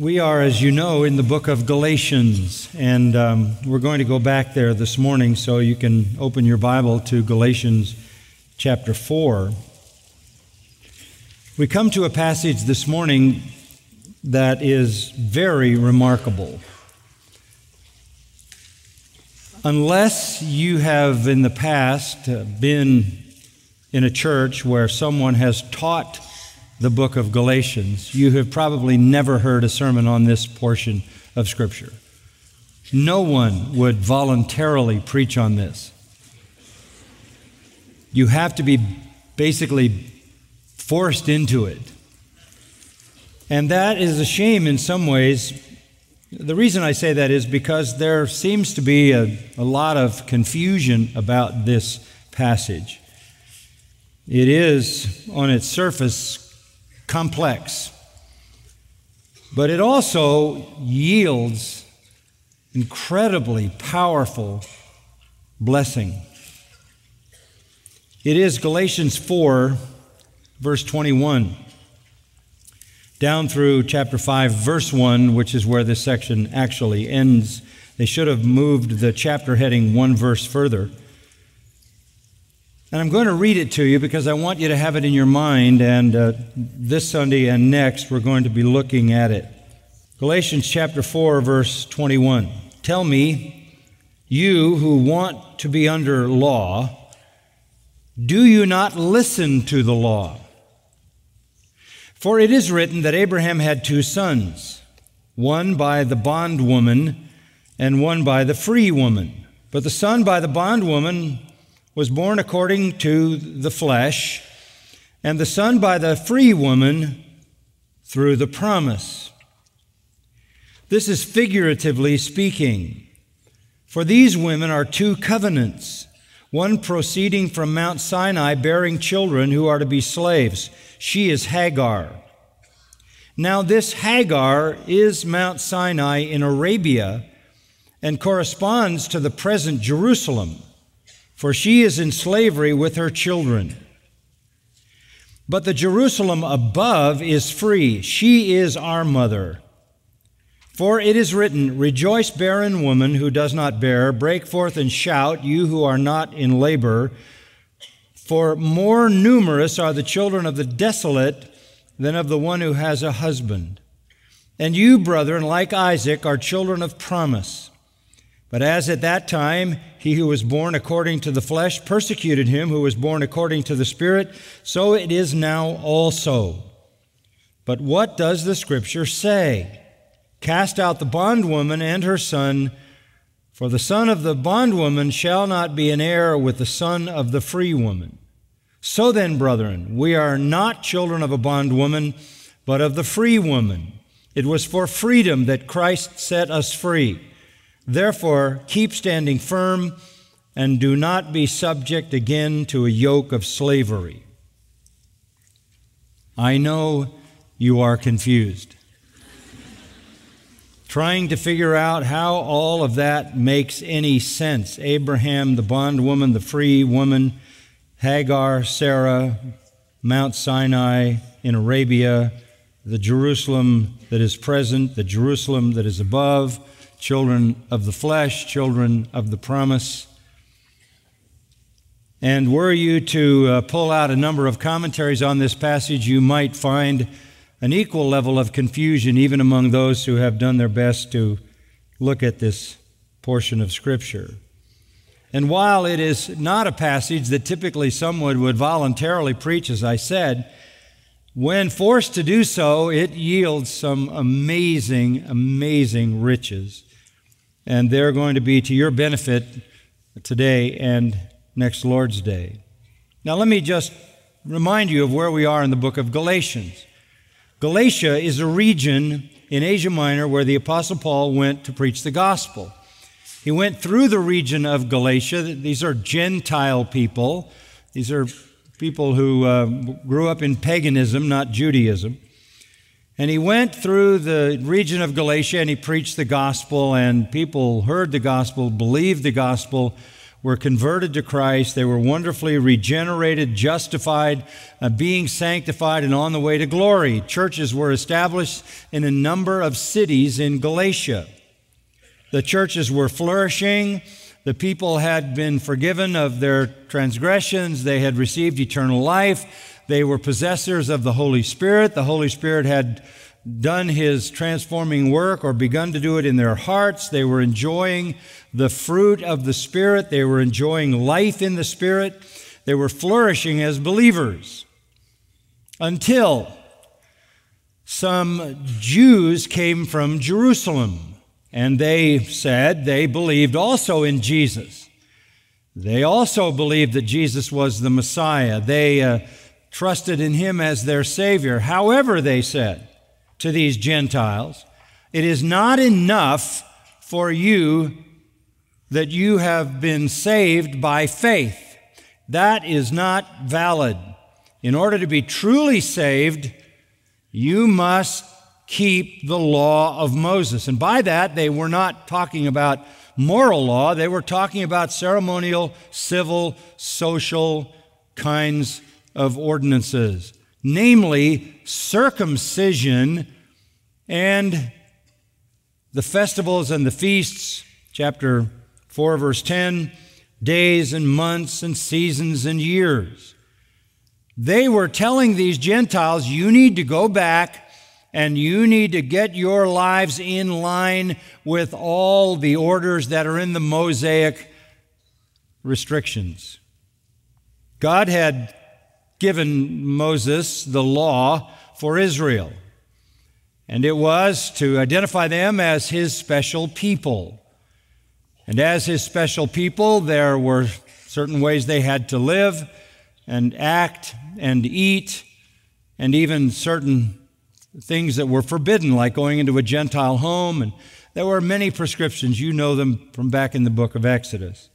We are, as you know, in the book of Galatians, and we're going to go back there this morning, so you can open your Bible to Galatians chapter 4. We come to a passage this morning that is very remarkable. Unless you have in the past been in a church where someone has taught the book of Galatians, you have probably never heard a sermon on this portion of Scripture. No one would voluntarily preach on this. You have to be basically forced into it. And that is a shame in some ways. The reason I say that is because there seems to be a lot of confusion about this passage. It is, on its surface, complex, but it also yields incredibly powerful blessing. It is Galatians 4, verse 21, down through chapter 5, verse 1, which is where this section actually ends. They should have moved the chapter heading one verse further. And I'm going to read it to you because I want you to have it in your mind, and this Sunday and next we're going to be looking at it. Galatians chapter 4, verse 21. Tell me, you who want to be under law, do you not listen to the law? For it is written that Abraham had two sons, one by the bondwoman and one by the free woman. But the son by the bondwoman was born according to the flesh, and the son by the free woman through the promise. This is figuratively speaking, for these women are two covenants, one proceeding from Mount Sinai bearing children who are to be slaves. She is Hagar. Now this Hagar is Mount Sinai in Arabia and corresponds to the present Jerusalem, for she is in slavery with her children. But the Jerusalem above is free. She is our mother. For it is written, rejoice, barren woman who does not bear. Break forth and shout, you who are not in labor. For more numerous are the children of the desolate than of the one who has a husband. And you, brethren, like Isaac, are children of promise. But as at that time he who was born according to the flesh persecuted him who was born according to the Spirit, so it is now also. But what does the Scripture say? Cast out the bondwoman and her son, for the son of the bondwoman shall not be an heir with the son of the free woman. So then, brethren, we are not children of a bondwoman, but of the free woman. It was for freedom that Christ set us free. Therefore, keep standing firm, and do not be subject again to a yoke of slavery. I know you are confused, trying to figure out how all of that makes any sense. Abraham, the bondwoman, the free woman, Hagar, Sarah, Mount Sinai in Arabia, the Jerusalem that is present, the Jerusalem that is above, children of the flesh, children of the promise. And were you to pull out a number of commentaries on this passage, you might find an equal level of confusion even among those who have done their best to look at this portion of Scripture. And while it is not a passage that typically someone would voluntarily preach, as I said, when forced to do so, it yields some amazing, amazing riches. And they're going to be to your benefit today and next Lord's Day. Now let me just remind you of where we are in the book of Galatians. Galatia is a region in Asia Minor where the Apostle Paul went to preach the gospel. He went through the region of Galatia. These are Gentile people. These are people who grew up in paganism, not Judaism. And he went through the region of Galatia and he preached the gospel, and people heard the gospel, believed the gospel, were converted to Christ. They were wonderfully regenerated, justified, being sanctified, and on the way to glory. Churches were established in a number of cities in Galatia. The churches were flourishing. The people had been forgiven of their transgressions. They had received eternal life. They were possessors of the Holy Spirit. The Holy Spirit had done His transforming work or begun to do it in their hearts. They were enjoying the fruit of the Spirit. They were enjoying life in the Spirit. They were flourishing as believers until some Jews came from Jerusalem, and they said they believed also in Jesus. They also believed that Jesus was the Messiah. They trusted in Him as their Savior. However, they said to these Gentiles, it is not enough for you that you have been saved by faith. That is not valid. In order to be truly saved, you must keep the law of Moses. And by that, they were not talking about moral law. They were talking about ceremonial, civil, social kinds of ordinances, namely circumcision and the festivals and the feasts, chapter 4, verse 10, days and months and seasons and years. They were telling these Gentiles, you need to go back and you need to get your lives in line with all the orders that are in the Mosaic restrictions. God had given Moses the law for Israel, and it was to identify them as His special people. And as His special people, there were certain ways they had to live and act and eat, and even certain things that were forbidden, like going into a Gentile home. And there were many prescriptions. You know them from back in the book of Exodus.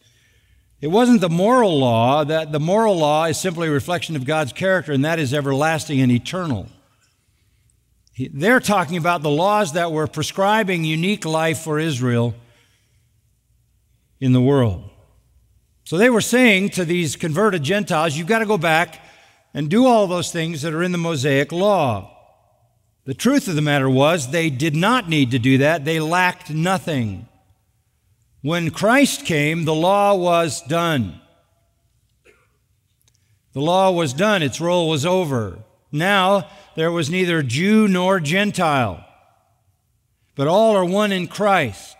It wasn't the moral law. That the moral law is simply a reflection of God's character, and that is everlasting and eternal. They're talking about the laws that were prescribing unique life for Israel in the world. So they were saying to these converted Gentiles, you've got to go back and do all those things that are in the Mosaic law. The truth of the matter was they did not need to do that. They lacked nothing. When Christ came, the law was done. The law was done. Its role was over. Now, there was neither Jew nor Gentile, but all are one in Christ.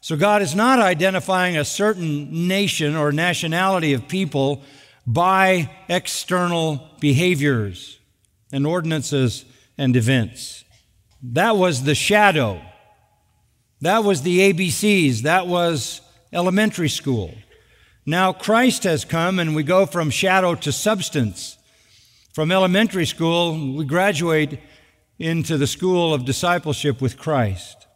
So God is not identifying a certain nation or nationality of people by external behaviors and ordinances and events. That was the shadow. That was the ABCs. That was elementary school. Now Christ has come, and we go from shadow to substance. From elementary school, we graduate into the school of discipleship with Christ.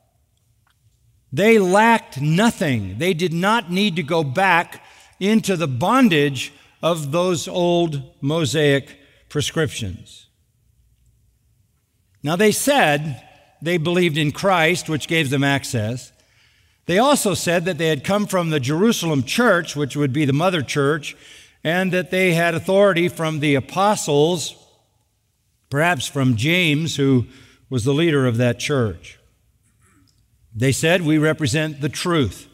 They lacked nothing. They did not need to go back into the bondage of those old Mosaic prescriptions. Now they said they believed in Christ, which gave them access. They also said that they had come from the Jerusalem church, which would be the mother church, and that they had authority from the apostles, perhaps from James, who was the leader of that church. They said, we represent the truth.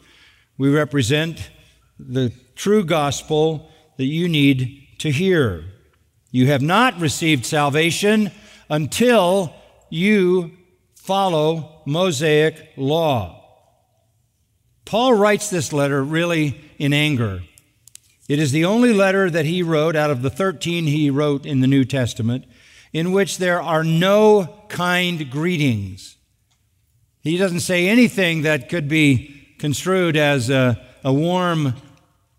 We represent the true gospel that you need to hear. You have not received salvation until you follow Mosaic law. Paul writes this letter really in anger. It is the only letter that he wrote out of the 13 he wrote in the New Testament in which there are no kind greetings. He doesn't say anything that could be construed as a warm,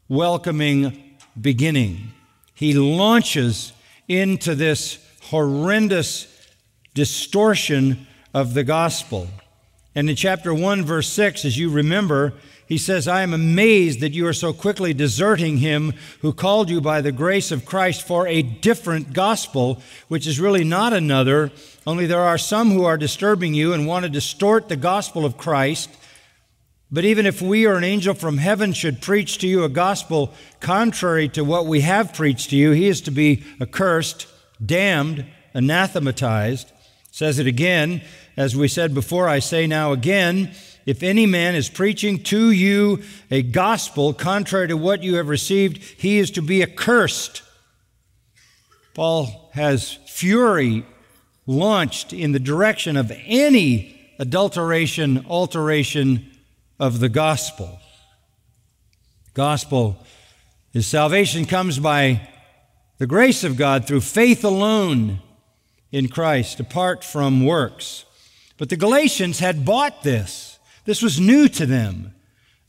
welcoming beginning. He launches into this horrendous distortion of the gospel. And in chapter 1, verse 6, as you remember, he says, I am amazed that you are so quickly deserting Him who called you by the grace of Christ for a different gospel, which is really not another, only there are some who are disturbing you and want to distort the gospel of Christ But even if we or an angel from heaven should preach to you a gospel contrary to what we have preached to you, he is to be accursed, damned, anathematized. Says it again, as we said before, I say now again, if any man is preaching to you a gospel contrary to what you have received, he is to be accursed. Paul has fury launched in the direction of any adulteration, alteration of the gospel. Gospel is salvation comes by the grace of God through faith alone in Christ, apart from works. But the Galatians had bought this. This was new to them,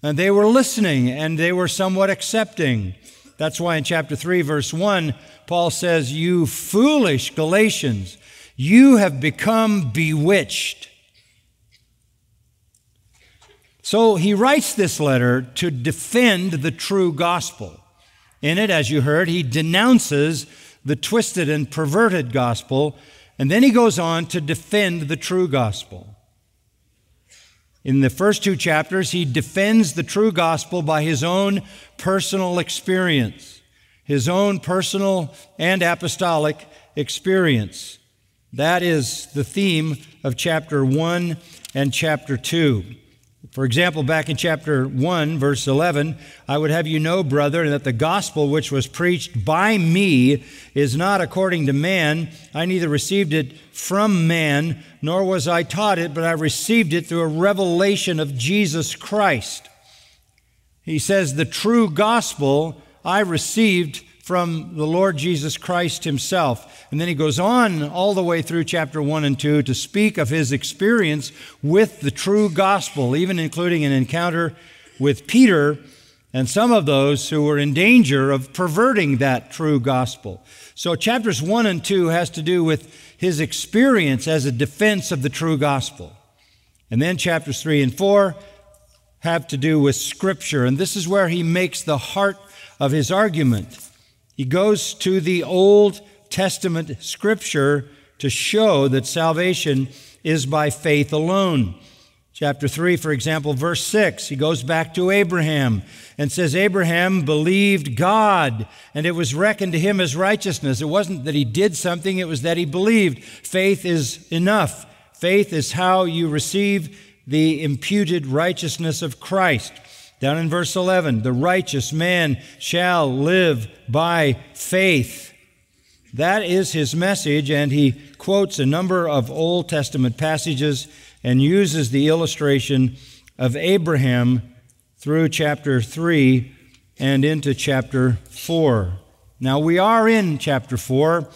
and they were listening, and they were somewhat accepting. That's why in chapter 3, verse 1, Paul says, "You foolish Galatians, you have become bewitched." So he writes this letter to defend the true gospel. In it, as you heard, he denounces the twisted and perverted gospel, and then he goes on to defend the true gospel. In the first two chapters, he defends the true gospel by his own personal experience, his own personal and apostolic experience. That is the theme of chapter 1 and chapter 2. For example, back in chapter 1, verse 11, I would have you know, brother, that the gospel which was preached by me is not according to man. I neither received it from man, nor was I taught it, but I received it through a revelation of Jesus Christ. He says, the true gospel I received from the Lord Jesus Christ himself. And then he goes on all the way through chapter 1 and 2 to speak of his experience with the true gospel, even including an encounter with Peter and some of those who were in danger of perverting that true gospel. So chapters 1 and 2 has to do with his experience as a defense of the true gospel. And then chapters 3 and 4 have to do with Scripture. And this is where he makes the heart of his argument. He goes to the Old Testament Scripture to show that salvation is by faith alone. Chapter 3, for example, verse 6, he goes back to Abraham and says, Abraham believed God, and it was reckoned to him as righteousness. It wasn't that he did something, it was that he believed. Faith is enough. Faith is how you receive the imputed righteousness of Christ. Down in verse 11, the righteous man shall live by faith. That is his message, and he quotes a number of Old Testament passages and uses the illustration of Abraham through chapter 3 and into chapter 4. Now, we are in chapter 4,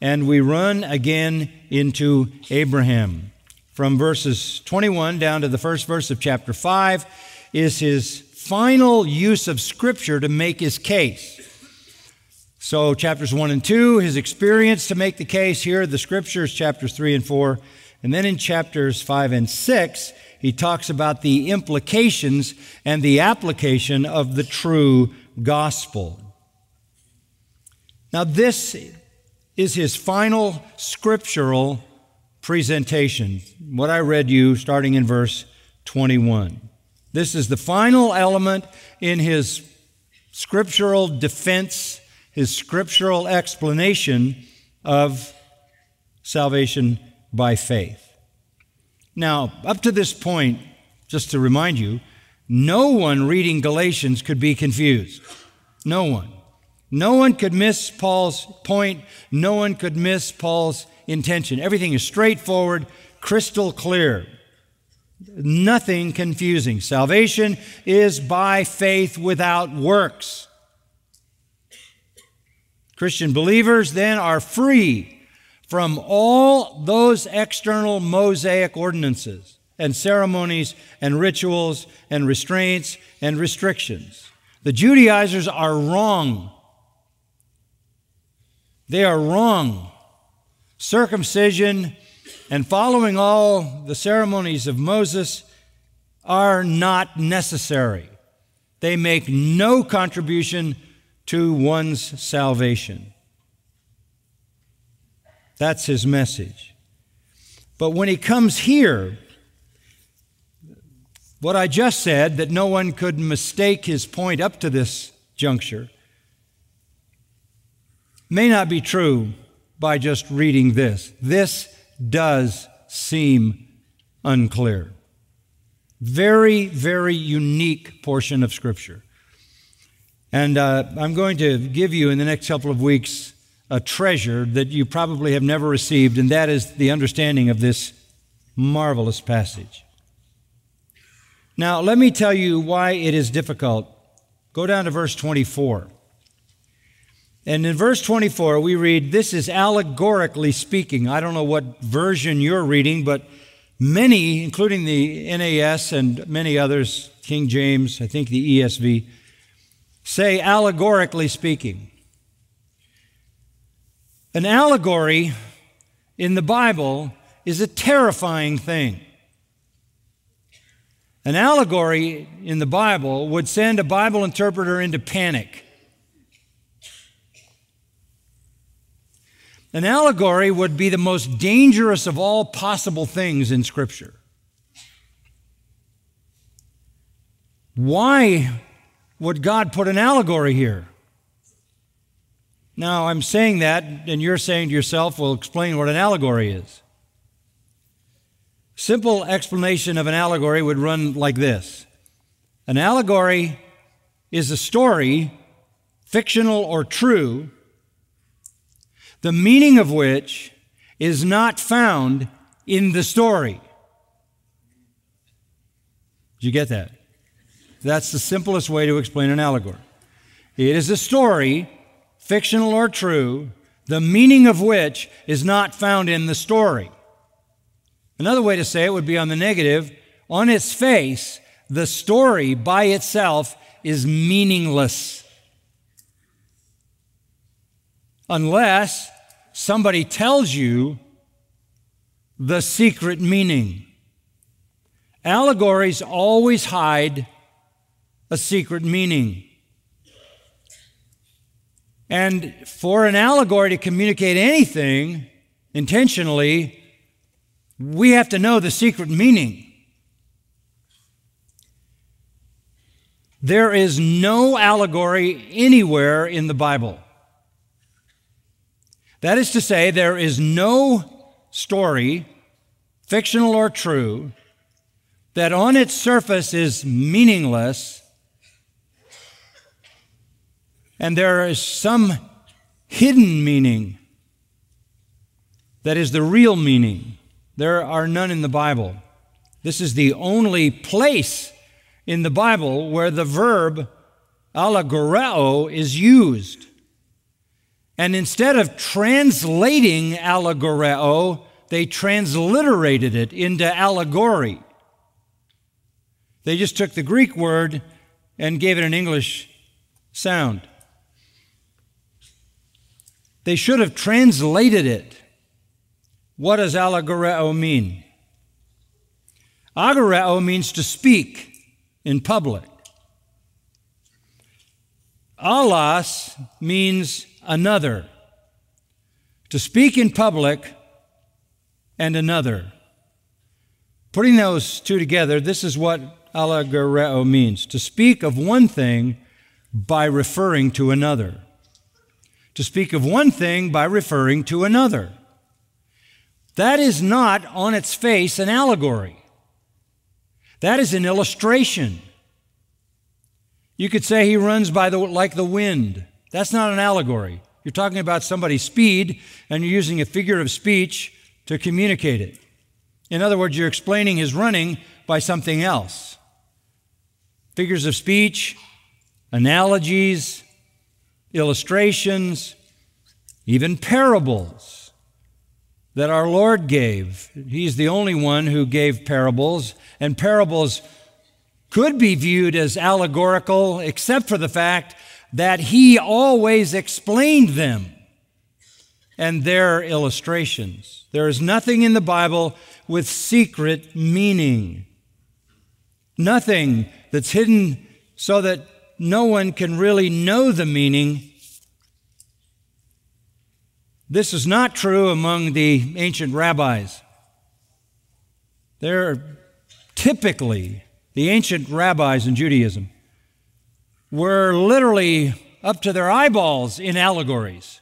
and we run again into Abraham. From verses 21 down to the first verse of chapter 5 is his final use of Scripture to make his case. So chapters 1 and 2, his experience to make the case. Here are the Scriptures, chapters 3 and 4. And then in chapters 5 and 6, he talks about the implications and the application of the true gospel. Now this is his final scriptural presentation, what I read you starting in verse 21. This is the final element in his scriptural defense, his scriptural explanation of salvation by faith. Now, up to this point, just to remind you, no one reading Galatians could be confused. No one. No one could miss Paul's point. No one could miss Paul's intention. Everything is straightforward, crystal clear. Nothing confusing. Salvation is by faith without works. Christian believers then are free from all those external Mosaic ordinances and ceremonies and rituals and restraints and restrictions. The Judaizers are wrong. They are wrong. Circumcision and following all the ceremonies of Moses are not necessary. They make no contribution to one's salvation. That's his message. But when he comes here, What I just said, that no one could mistake his point up to this juncture, may not be true by just reading this. This does seem unclear. Very, very unique portion of Scripture. And I'm going to give you in the next couple of weeks a treasure that you probably have never received, and that is the understanding of this marvelous passage. Now, let me tell you why it is difficult. Go down to verse 24. And in verse 24, we read, "This is allegorically speaking." I don't know what version you're reading, but many, including the NAS and many others, King James, I think the ESV, say allegorically speaking. An allegory in the Bible is a terrifying thing. An allegory in the Bible would send a Bible interpreter into panic. An allegory would be the most dangerous of all possible things in Scripture. Why would God put an allegory here? Now, I'm saying that, and you're saying to yourself, well, explain what an allegory is. Simple explanation of an allegory would run like this. An allegory is a story, fictional or true, the meaning of which is not found in the story. Did you get that? That's the simplest way to explain an allegory. It is a story, fictional or true, the meaning of which is not found in the story. Another way to say it would be on the negative. On its face, the story by itself is meaningless, unless somebody tells you the secret meaning. Allegories always hide a secret meaning. And for an allegory to communicate anything intentionally, we have to know the secret meaning. There is no allegory anywhere in the Bible. That is to say, there is no story, fictional or true, that on its surface is meaningless, and there is some hidden meaning that is the real meaning. There are none in the Bible. This is the only place in the Bible where the verb allegoreo is used. And instead of translating allegoreo, they transliterated it into allegory. They just took the Greek word and gave it an English sound. They should have translated it. What does allegoreo mean? Agoreo means to speak in public. Alas means another. To speak in public and another. Putting those two together, this is what allegoreo means. To speak of one thing by referring to another. To speak of one thing by referring to another. That is not, on its face, an allegory. That is an illustration. You could say he runs by like the wind. That's not an allegory. You're talking about somebody's speed, and you're using a figure of speech to communicate it. In other words, you're explaining his running by something else. Figures of speech, analogies, illustrations, even parables that our Lord gave. He's the only one who gave parables, and parables could be viewed as allegorical except for the fact that He always explained them and their illustrations. There is nothing in the Bible with secret meaning, nothing that's hidden so that no one can really know the meaning. This is not true among the ancient rabbis. They're typically the ancient rabbis in Judaism, were literally up to their eyeballs in allegories.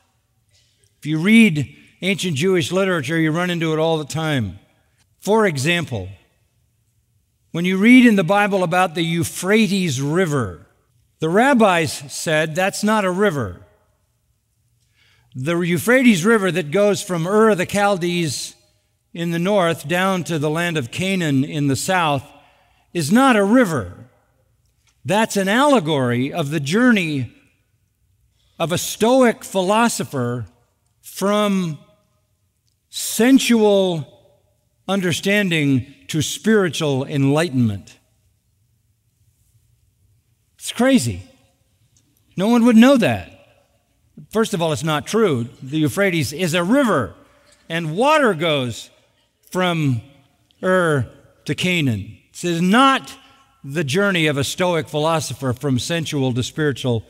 If you read ancient Jewish literature, you run into it all the time. For example, when you read in the Bible about the Euphrates River, the rabbis said that's not a river. The Euphrates River that goes from Ur of the Chaldees in the north down to the land of Canaan in the south is not a river. That's an allegory of the journey of a Stoic philosopher from sensual understanding to spiritual enlightenment. It's crazy. No one would know that. First of all, it's not true. The Euphrates is a river, and water goes from Ur to Canaan. This is not the journey of a Stoic philosopher from sensual to spiritual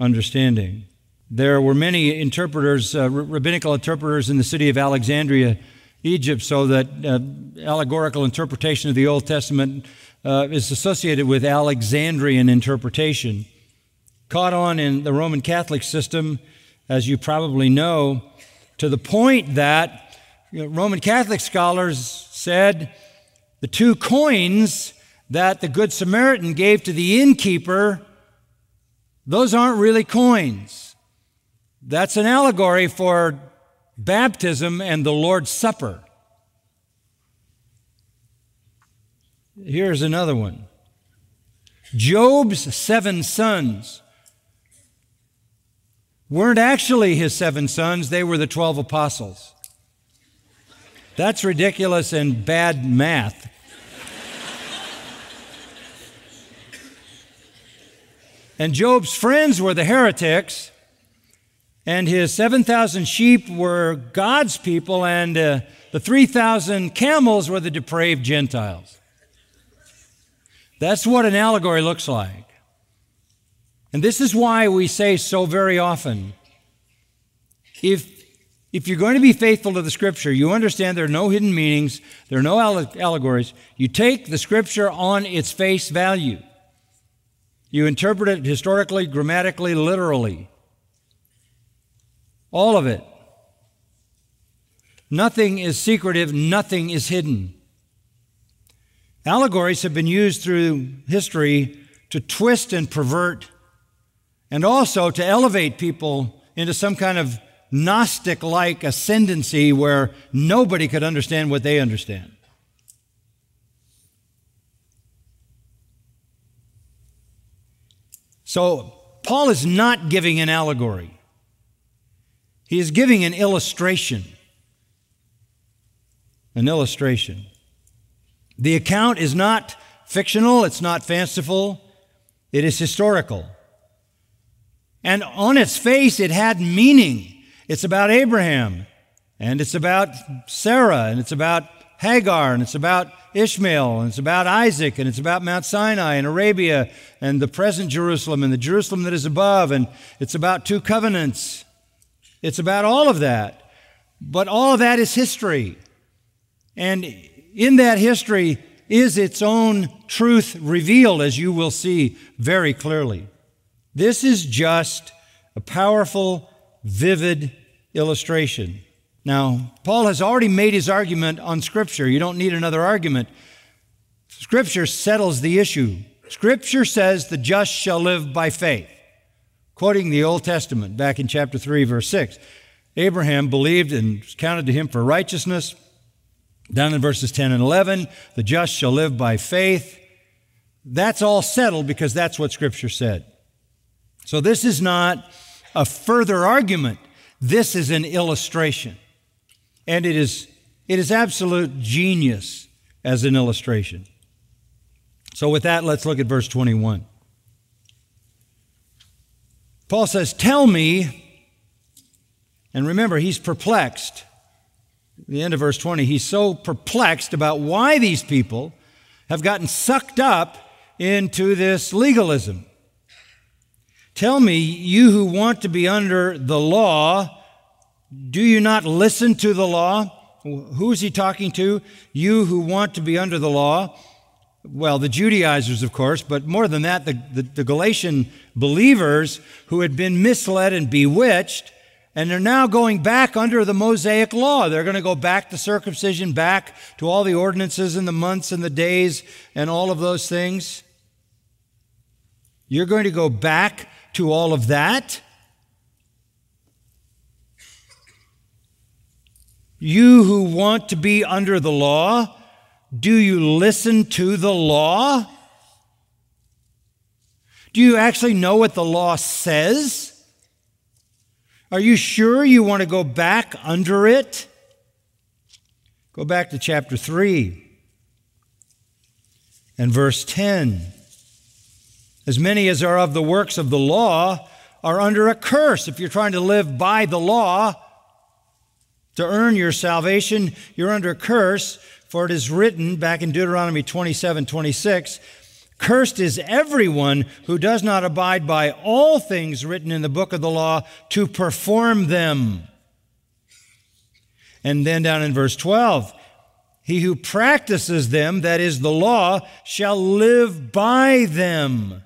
understanding. There were many interpreters, rabbinical interpreters in the city of Alexandria, Egypt, so that allegorical interpretation of the Old Testament is associated with Alexandrian interpretation. Caught on in the Roman Catholic system, as you probably know, to the point that Roman Catholic scholars said the two coins that the Good Samaritan gave to the innkeeper, those aren't really coins. That's an allegory for baptism and the Lord's Supper. Here's another one. Job's seven sons weren't actually his seven sons, they were the 12 apostles. That's ridiculous and bad math. And Job's friends were the heretics, and his 7,000 sheep were God's people, and the 3,000 camels were the depraved Gentiles. That's what an allegory looks like. And this is why we say so very often, if you're going to be faithful to the Scripture, you understand there are no hidden meanings, there are no allegories. You take the Scripture on its face value. You interpret it historically, grammatically, literally. All of it. Nothing is secretive, nothing is hidden. Allegories have been used through history to twist and pervert, and also to elevate people into some kind of Gnostic-like ascendancy where nobody could understand what they understand. So Paul is not giving an allegory. He is giving an illustration. An illustration. The account is not fictional, it's not fanciful, it is historical. And on its face, it had meaning. It's about Abraham, and it's about Sarah, and it's about Hagar, and it's about Ishmael, and it's about Isaac, and it's about Mount Sinai and Arabia, and the present Jerusalem, and the Jerusalem that is above, and it's about two covenants. It's about all of that, but all of that is history. And in that history is its own truth revealed, as you will see very clearly. This is just a powerful, vivid illustration. Now, Paul has already made his argument on Scripture. You don't need another argument. Scripture settles the issue. Scripture says the just shall live by faith. Quoting the Old Testament back in chapter 3, verse 6. Abraham believed and counted to him for righteousness. Down in verses 10 and 11, the just shall live by faith. That's all settled because that's what Scripture said. So this is not a further argument. This is an illustration. And it is absolute genius as an illustration. So with that, let's look at verse 21. Paul says, tell me, and remember, he's perplexed. At the end of verse 20, he's so perplexed about why these people have gotten sucked up into this legalism. Tell me, you who want to be under the law, do you not listen to the law? Who is he talking to? You who want to be under the law, well, the Judaizers, of course, but more than that, the Galatian believers who had been misled and bewitched, and they're now going back under the Mosaic law. They're going to go back to circumcision, back to all the ordinances and the months and the days and all of those things. You're going to go back to all of that? You who want to be under the law, do you listen to the law? Do you actually know what the law says? Are you sure you want to go back under it? Go back to chapter 3 and verse 10. As many as are of the works of the law are under a curse. If you're trying to live by the law to earn your salvation, you're under a curse. For it is written back in Deuteronomy 27:26, cursed is everyone who does not abide by all things written in the book of the law to perform them. And then down in verse 12, he who practices them, that is the law, shall live by them.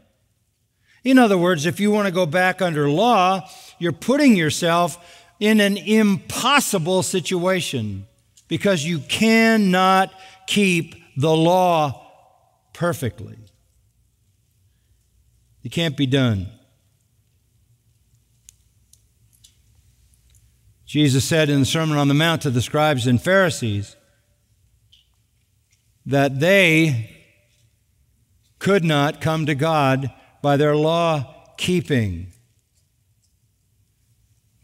In other words, if you want to go back under law, you're putting yourself in an impossible situation, because you cannot keep the law perfectly. It can't be done. Jesus said in the Sermon on the Mount to the scribes and Pharisees that they could not come to God by their law keeping.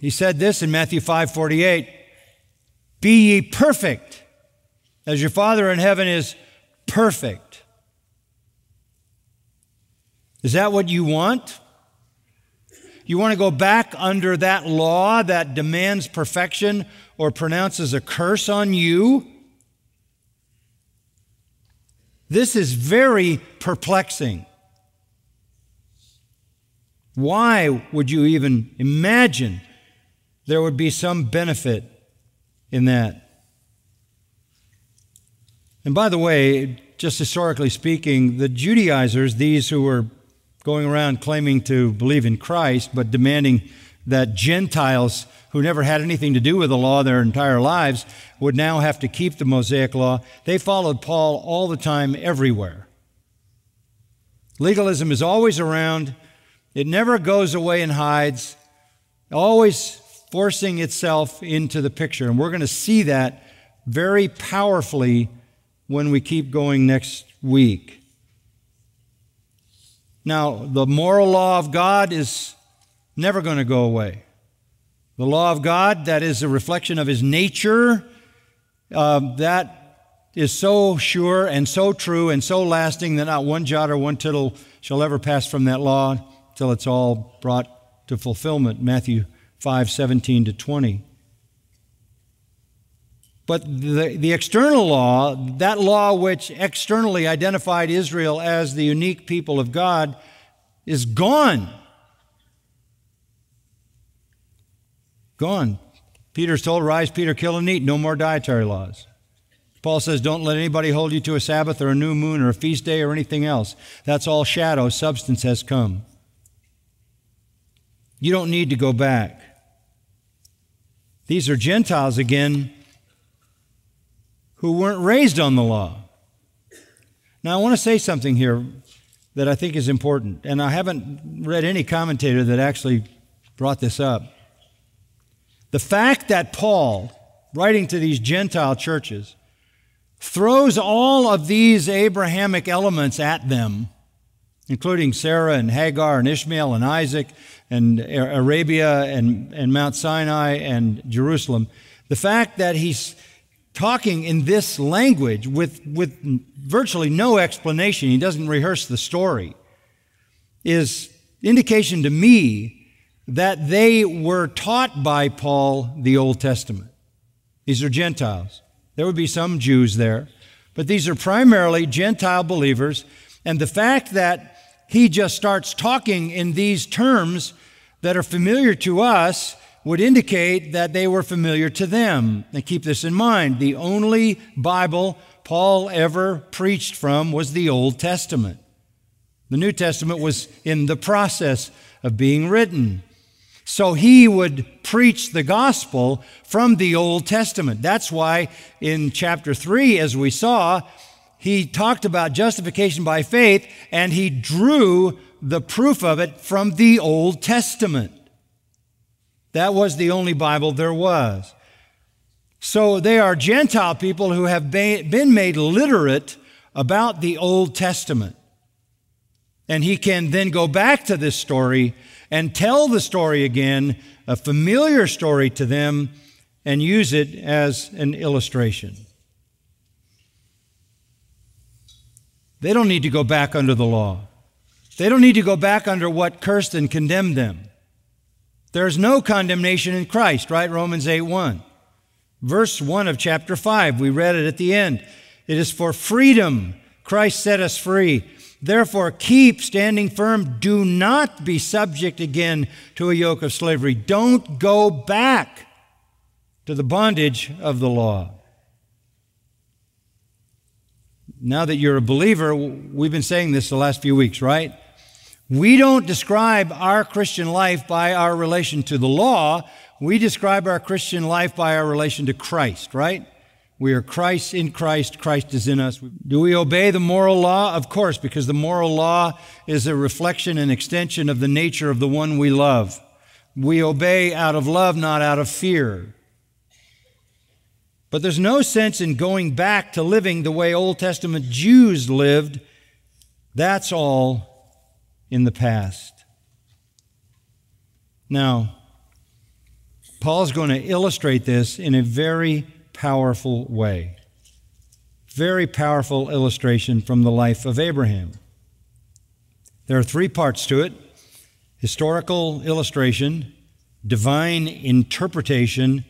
He said this in Matthew 5:48. Be ye perfect, as your Father in heaven is perfect. Is that what you want? You want to go back under that law that demands perfection or pronounces a curse on you? This is very perplexing. Why would you even imagine there would be some benefit in that? And by the way, just historically speaking, the Judaizers, these who were going around claiming to believe in Christ but demanding that Gentiles who never had anything to do with the law their entire lives would now have to keep the Mosaic law, they followed Paul all the time everywhere. Legalism is always around. It never goes away and hides. Always forcing itself into the picture. And we're going to see that very powerfully when we keep going next week. Now, the moral law of God is never going to go away. The law of God, that is a reflection of His nature, that is so sure and so true and so lasting that not one jot or one tittle shall ever pass from that law till it's all brought to fulfillment. Matthew 5:17 to 20. But the external law, that law which externally identified Israel as the unique people of God, is gone. Gone. Peter's told, rise, Peter, kill and eat. No more dietary laws. Paul says, don't let anybody hold you to a Sabbath or a new moon or a feast day or anything else. That's all shadow. Substance has come. You don't need to go back. These are Gentiles again who weren't raised on the law. Now, I want to say something here that I think is important, and I haven't read any commentator that actually brought this up. The fact that Paul, writing to these Gentile churches, throws all of these Abrahamic elements at them, including Sarah and Hagar and Ishmael and Isaac, and Arabia and Mount Sinai and Jerusalem. The fact that he's talking in this language with virtually no explanation, he doesn't rehearse the story, is indication to me that they were taught by Paul the Old Testament. These are Gentiles. There would be some Jews there, but these are primarily Gentile believers, and the fact that he just starts talking in these terms that are familiar to us would indicate that they were familiar to them. Now keep this in mind. The only Bible Paul ever preached from was the Old Testament. The New Testament was in the process of being written. So he would preach the gospel from the Old Testament. That's why in chapter 3, as we saw, he talked about justification by faith, and he drew the proof of it from the Old Testament. That was the only Bible there was. So they are Gentile people who have been made literate about the Old Testament. And he can then go back to this story and tell the story again, a familiar story to them, and use it as an illustration. They don't need to go back under the law. They don't need to go back under what cursed and condemned them. There's no condemnation in Christ, right? Romans 8:1. Verse 1 of chapter 5, we read it at the end. It is for freedom Christ set us free. Therefore, keep standing firm. Do not be subject again to a yoke of slavery. Don't go back to the bondage of the law. Now that you're a believer, we've been saying this the last few weeks, right? We don't describe our Christian life by our relation to the law. We describe our Christian life by our relation to Christ, right? We are Christ in Christ. Christ is in us. Do we obey the moral law? Of course, because the moral law is a reflection and extension of the nature of the one we love. We obey out of love, not out of fear. But there's no sense in going back to living the way Old Testament Jews lived. That's all in the past. Now, Paul's going to illustrate this in a very powerful way. Very powerful illustration from the life of Abraham. There are three parts to it: historical illustration, divine interpretation,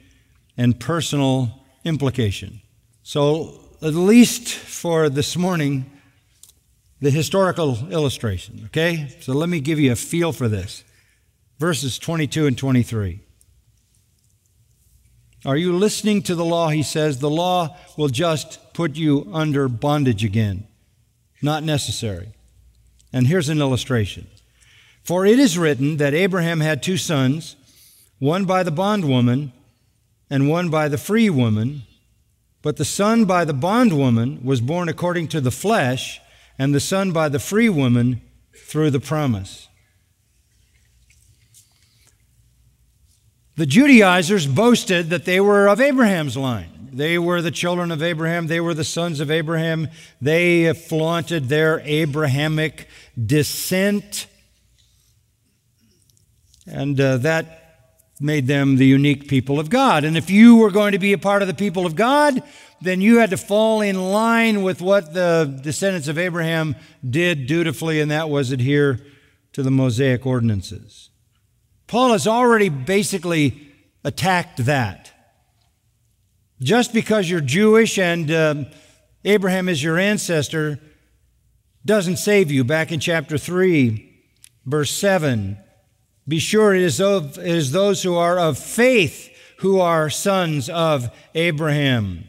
and personal implication. So, at least for this morning, the historical illustration, okay? So let me give you a feel for this. Verses 22 and 23. Are you listening to the law? He says, the law will just put you under bondage again. Not necessary. And here's an illustration. For it is written that Abraham had two sons, one by the bondwoman and one by the free woman. But the son by the bondwoman was born according to the flesh, and the son by the free woman through the promise. The Judaizers boasted that they were of Abraham's line. They were the children of Abraham. They were the sons of Abraham. They flaunted their Abrahamic descent. And that made them the unique people of God. And if you were going to be a part of the people of God, then you had to fall in line with what the descendants of Abraham did dutifully, and that was adhere to the Mosaic ordinances. Paul has already basically attacked that. Just because you're Jewish and Abraham is your ancestor doesn't save you. Back in chapter 3, verse 7, be sure it is those who are of faith who are sons of Abraham.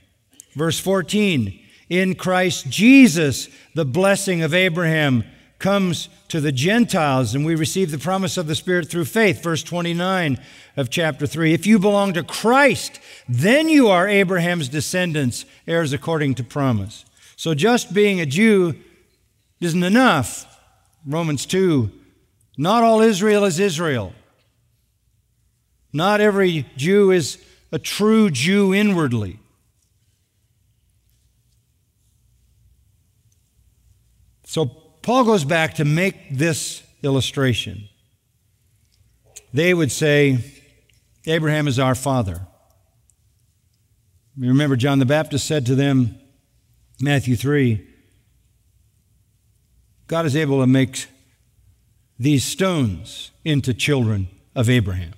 Verse 14, in Christ Jesus, the blessing of Abraham comes to the Gentiles, and we receive the promise of the Spirit through faith. Verse 29 of chapter 3. If you belong to Christ, then you are Abraham's descendants, heirs according to promise. So just being a Jew isn't enough. Romans 2, not all Israel is Israel. Not every Jew is a true Jew inwardly. So Paul goes back to make this illustration. They would say, Abraham is our father. You remember John the Baptist said to them, Matthew 3, God is able to make these stones into children of Abraham.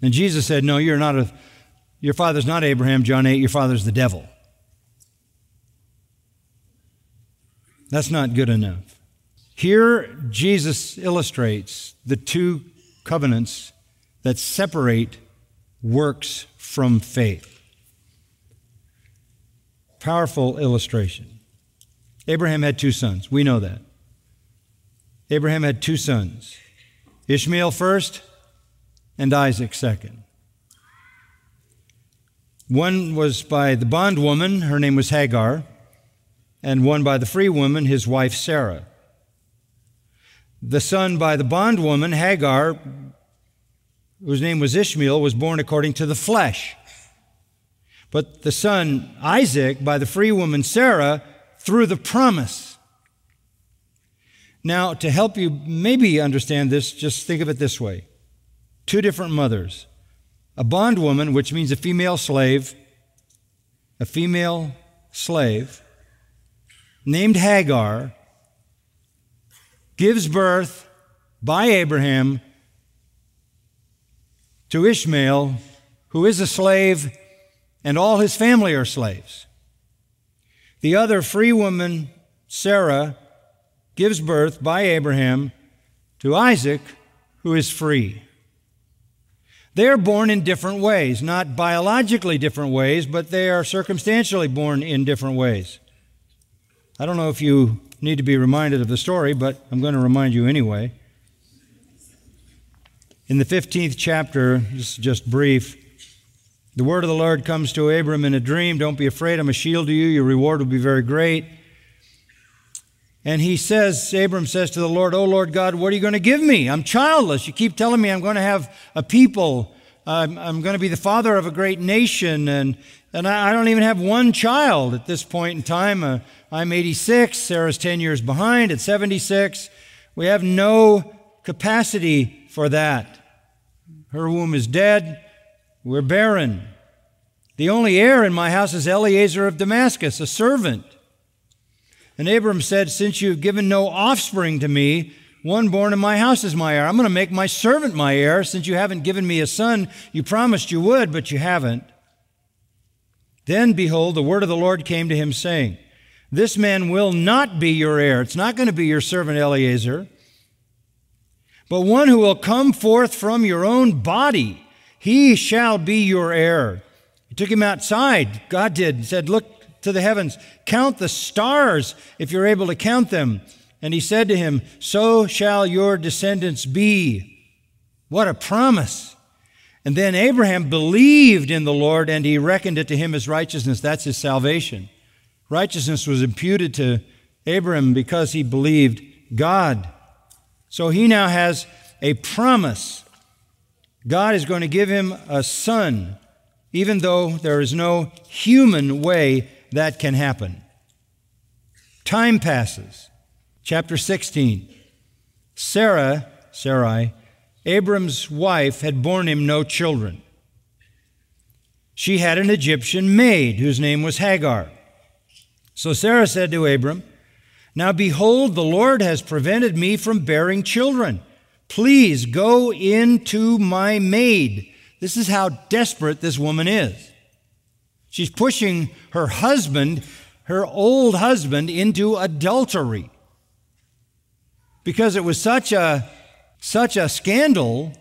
And Jesus said, no, your father's not Abraham, John 8, your father's the devil. That's not good enough. Here, Jesus illustrates the two covenants that separate works from faith. Powerful illustration. Abraham had two sons. We know that. Abraham had two sons. Ishmael first and Isaac second. One was by the bondwoman, her name was Hagar, and one by the free woman, his wife Sarah. The son by the bondwoman, Hagar, whose name was Ishmael, was born according to the flesh. But the son, Isaac, by the free woman, Sarah, through the promise. Now, to help you maybe understand this, just think of it this way. Two different mothers. A bondwoman, which means a female slave, named Hagar, gives birth by Abraham to Ishmael, who is a slave, and all his family are slaves. The other free woman, Sarah, gives birth by Abraham to Isaac, who is free. They are born in different ways, not biologically different ways, but they are circumstantially born in different ways. I don't know if you need to be reminded of the story, but I'm going to remind you anyway. In the 15th chapter, this is just brief, the word of the Lord comes to Abram in a dream. Don't be afraid, I'm a shield to you. Your reward will be very great. And he says, Abram says to the Lord, "Oh Lord God, what are you going to give me? I'm childless. You keep telling me I'm going to have a people. I'm going to be the father of a great nation. And I don't even have one child at this point in time. I'm 86. Sarah's 10 years behind at 76. We have no capacity for that. Her womb is dead. We're barren. The only heir in my house is Eliezer of Damascus, a servant." And Abram said, "Since you've given no offspring to me, one born in my house is my heir. I'm going to make my servant my heir. Since you haven't given me a son, you promised you would, but you haven't." Then, behold, the word of the Lord came to him, saying, "This man will not be your heir." It's not going to be your servant Eliezer. "But one who will come forth from your own body, he shall be your heir." He took him outside, God did, and said, "Look to the heavens, count the stars if you're able to count them." And he said to him, "So shall your descendants be." What a promise. And then Abraham believed in the Lord, and he reckoned it to him as righteousness. That's his salvation. Righteousness was imputed to Abraham because he believed God. So he now has a promise. God is going to give him a son, even though there is no human way that can happen. Time passes. Chapter 16. Sarai, Abram's wife, had borne him no children. She had an Egyptian maid whose name was Hagar. So Sarah said to Abram, "Now behold, the Lord has prevented me from bearing children. Please go in to my maid." This is how desperate this woman is. She's pushing her husband, her old husband, into adultery. Because it was such a scandal,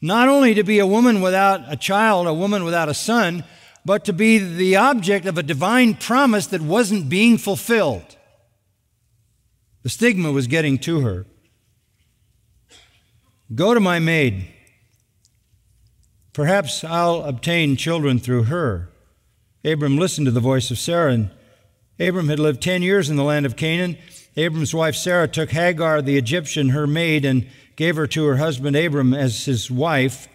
not only to be a woman without a child, a woman without a son, but to be the object of a divine promise that wasn't being fulfilled. The stigma was getting to her. "Go to my maid. Perhaps I'll obtain children through her." Abram listened to the voice of Sarah, and Abram had lived 10 years in the land of Canaan. Abram's wife Sarah took Hagar the Egyptian, her maid, and gave her to her husband Abram as his wife.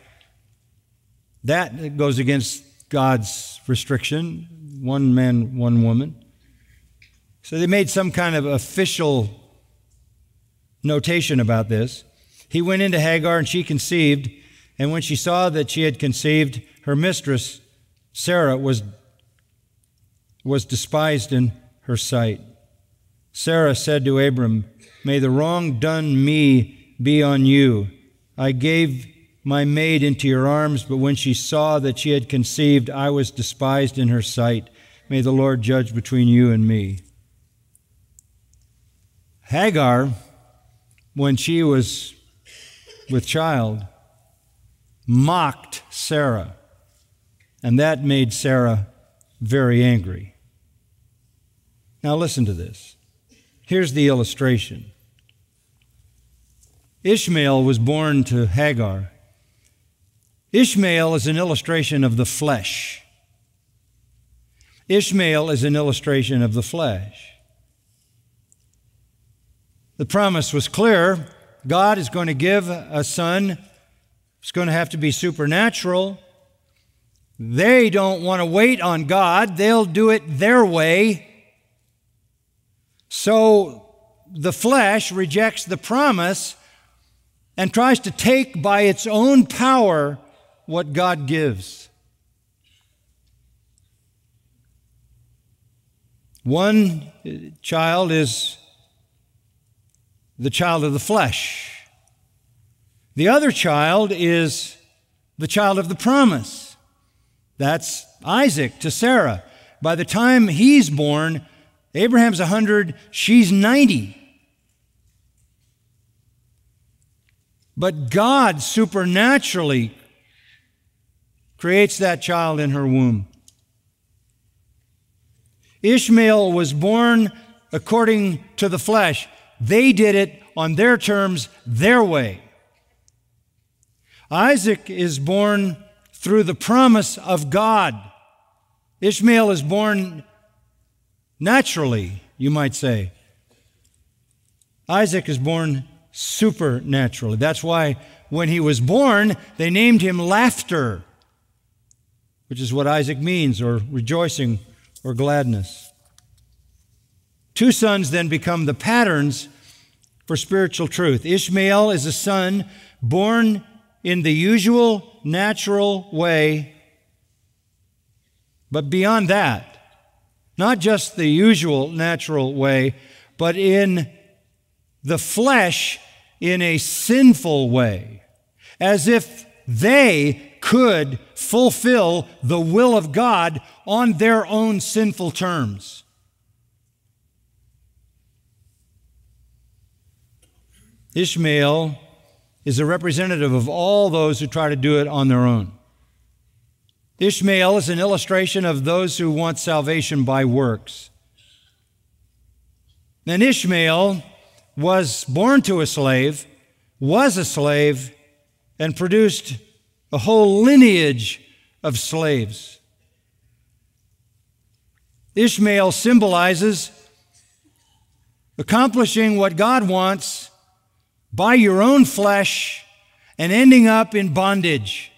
That goes against God's restriction, one man, one woman. So they made some kind of official notation about this. He went into Hagar, and she conceived, and when she saw that she had conceived, her mistress, Sarah, was despised in her sight. Sarah said to Abram, "May the wrong done me be on you. I gave my maid into your arms, but when she saw that she had conceived, I was despised in her sight. May the Lord judge between you and me." Hagar, when she was with child, mocked Sarah, and that made Sarah very angry. Now listen to this. Here's the illustration. Ishmael was born to Hagar. Ishmael is an illustration of the flesh. Ishmael is an illustration of the flesh. The promise was clear. God is going to give a son. It's going to have to be supernatural. They don't want to wait on God. They'll do it their way. So the flesh rejects the promise and tries to take by its own power what God gives. One child is the child of the flesh. The other child is the child of the promise. That's Isaac to Sarah. By the time he's born, Abraham's 100, she's 90. But God supernaturally creates that child in her womb. Ishmael was born according to the flesh. They did it on their terms, their way. Isaac is born through the promise of God. Ishmael is born naturally, you might say. Isaac is born supernaturally. That's why when he was born, they named him Laughter, which is what Isaac means, or rejoicing or gladness. Two sons then become the patterns for spiritual truth. Ishmael is a son born in the usual, natural way, but beyond that, not just the usual, natural way, but in the flesh in a sinful way, as if they could fulfill the will of God on their own sinful terms. Ishmael is a representative of all those who try to do it on their own. Ishmael is an illustration of those who want salvation by works. And Ishmael was born to a slave, was a slave, and produced a whole lineage of slaves. Ishmael symbolizes accomplishing what God wants by your own flesh and ending up in bondage.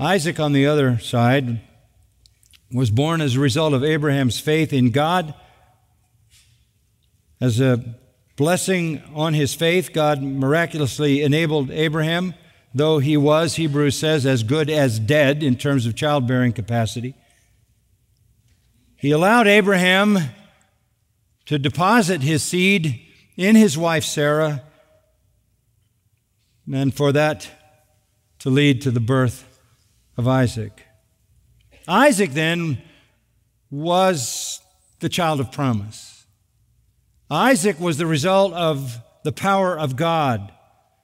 Isaac, on the other side, was born as a result of Abraham's faith in God. As a blessing on his faith, God miraculously enabled Abraham, though he was, Hebrews says, as good as dead in terms of childbearing capacity. He allowed Abraham to deposit his seed in his wife Sarah, and for that to lead to the birth of Isaac. Isaac then was the child of promise. Isaac was the result of the power of God.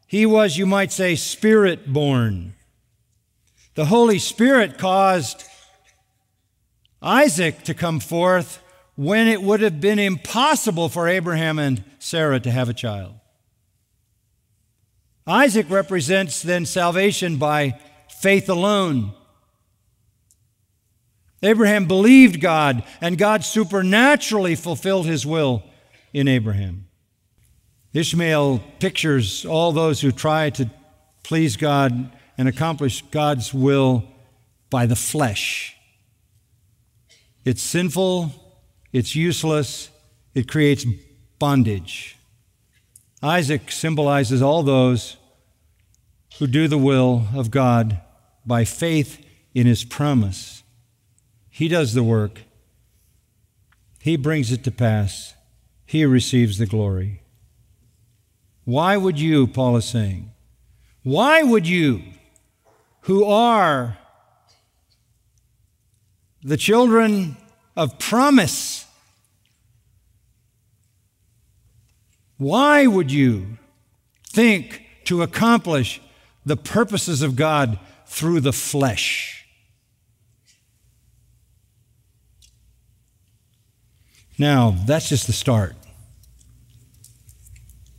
He was, you might say, spirit-born. The Holy Spirit caused Isaac to come forth when it would have been impossible for Abraham and Sarah to have a child. Isaac represents then salvation by faith alone. Abraham believed God, and God supernaturally fulfilled His will in Abraham. Ishmael pictures all those who try to please God and accomplish God's will by the flesh. It's sinful, it's useless, it creates bondage. Isaac symbolizes all those who do the will of God by faith in His promise. He does the work. He brings it to pass. He receives the glory. Why would you, Paul is saying, why would you, who are the children of promise, why would you think to accomplish the purposes of God through the flesh? Now, that's just the start.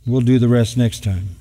We'll do the rest next time.